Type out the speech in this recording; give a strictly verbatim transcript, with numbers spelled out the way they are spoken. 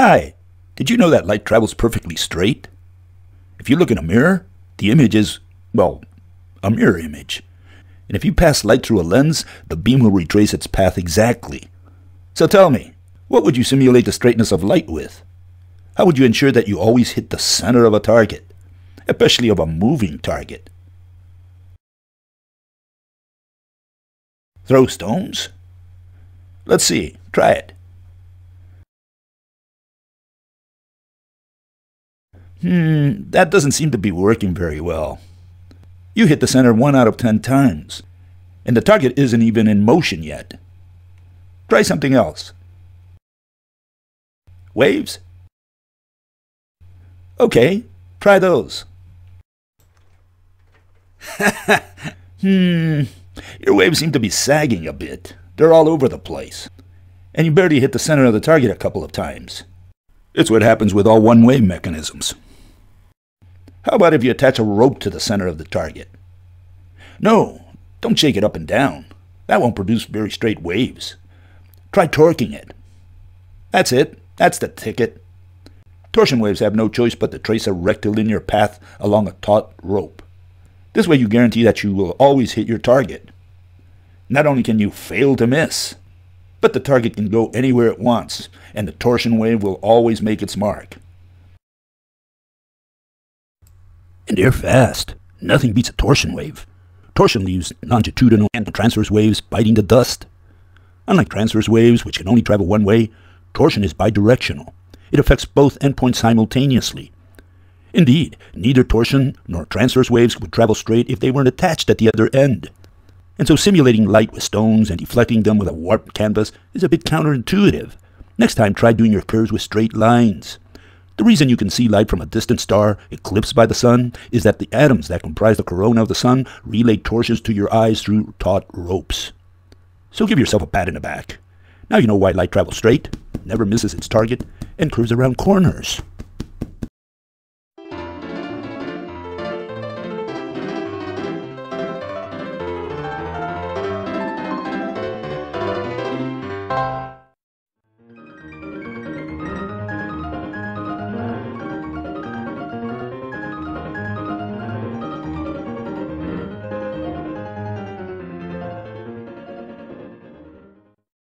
Hi, did you know that light travels perfectly straight? If you look in a mirror, the image is, well, a mirror image. And if you pass light through a lens, the beam will retrace its path exactly. So tell me, what would you simulate the straightness of light with? How would you ensure that you always hit the center of a target, especially of a moving target? Throw stones? Let's see, try it. Hmm, that doesn't seem to be working very well. You hit the center one out of ten times, and the target isn't even in motion yet. Try something else. Waves? Okay, try those. hmm, your waves seem to be sagging a bit. They're all over the place. And you barely hit the center of the target a couple of times. It's what happens with all one-way mechanisms. How about if you attach a rope to the center of the target? No, don't shake it up and down. That won't produce very straight waves. Try torquing it. That's it. That's the ticket. Torsion waves have no choice but to trace a rectilinear path along a taut rope. This way you guarantee that you will always hit your target. Not only can you fail to miss, but the target can go anywhere it wants, and the torsion wave will always make its mark. And they're fast. Nothing beats a torsion wave. Torsion leaves longitudinal and transverse waves biting the dust. Unlike transverse waves, which can only travel one way, torsion is bidirectional. It affects both endpoints simultaneously. Indeed, neither torsion nor transverse waves would travel straight if they weren't attached at the other end. And so simulating light with stones and deflecting them with a warped canvas is a bit counterintuitive. Next time, try doing your curves with straight lines. The reason you can see light from a distant star eclipsed by the sun is that the atoms that comprise the corona of the sun relay torsions to your eyes through taut ropes. So give yourself a pat in the back. Now you know why light travels straight, never misses its target, and curves around corners.